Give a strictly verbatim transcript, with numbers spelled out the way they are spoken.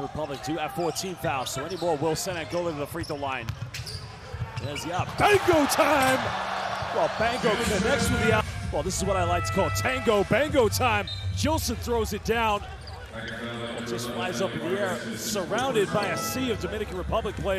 for Republic do have fourteen fouls, so any more will send and go to the free throw line. There's the up. Bango time! Well, Bango connects with the out. Well, this is what I like to call tango bango time. Gilson throws it down. It just flies up in the air, surrounded by a sea of Dominican Republic players.